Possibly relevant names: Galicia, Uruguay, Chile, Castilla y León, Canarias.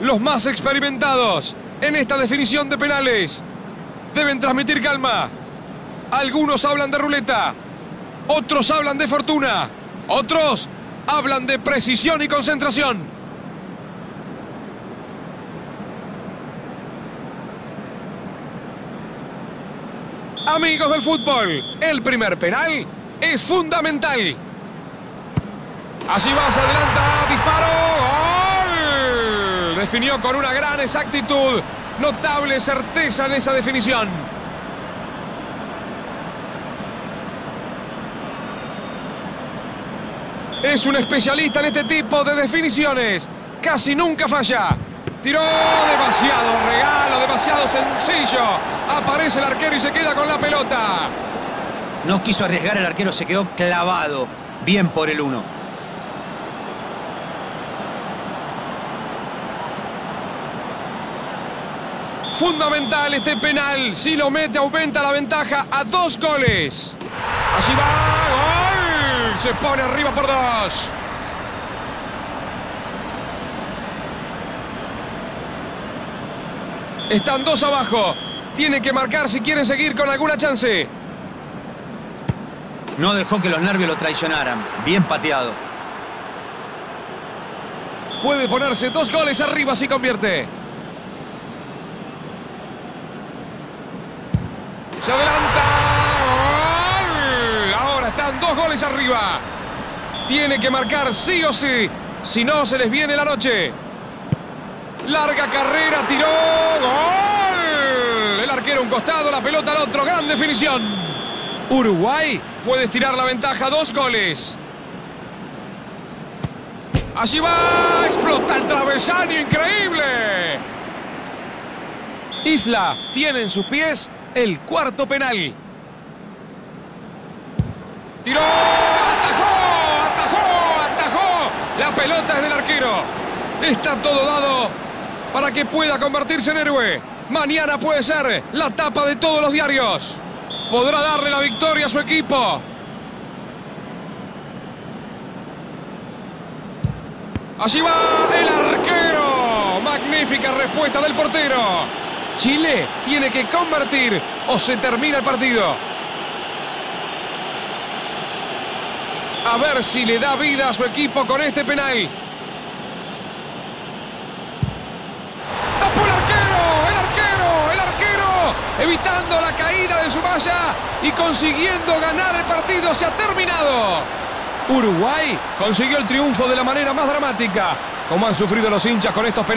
los más experimentados en esta definición de penales deben transmitir calma. Algunos hablan de ruleta, otros hablan de fortuna, otros hablan de precisión y concentración. Amigos del fútbol, el primer penal es fundamental. Así va, se adelanta, disparo, gol. Definió con una gran exactitud, notable certeza en esa definición. Es un especialista en este tipo de definiciones, casi nunca falla. Tiró demasiado regalo, demasiado sencillo. Aparece el arquero y se queda con la pelota. No quiso arriesgar el arquero, se quedó clavado. Bien por el 1. Fundamental este penal. Si lo mete, aumenta la ventaja a 2 goles. Allí va, gol. Se pone arriba por 2. Están 2 abajo. Tienen que marcar si quieren seguir con alguna chance. No dejó que los nervios lo traicionaran. Bien pateado. Puede ponerse 2 goles arriba si convierte. Se adelanta. ¡Gol! Ahora están 2 goles arriba. Tiene que marcar sí o sí. Si no, se les viene la noche. Larga carrera, tiró, gol. El arquero a un costado, la pelota al otro. Gran definición. Uruguay puede estirar la ventaja a 2 goles. Allí va, explota el travesaño, increíble. Isla tiene en sus pies el cuarto penal. Tiró, atajó, atajó, atajó. La pelota es del arquero. Está todo dado para que pueda convertirse en héroe. Mañana puede ser la tapa de todos los diarios. Podrá darle la victoria a su equipo. Allí va el arquero. Magnífica respuesta del portero. Chile tiene que convertir o se termina el partido. A ver si le da vida a su equipo con este penal. Evitando la caída de su malla y consiguiendo ganar el partido. Se ha terminado. Uruguay consiguió el triunfo de la manera más dramática, como han sufrido los hinchas con estos penales.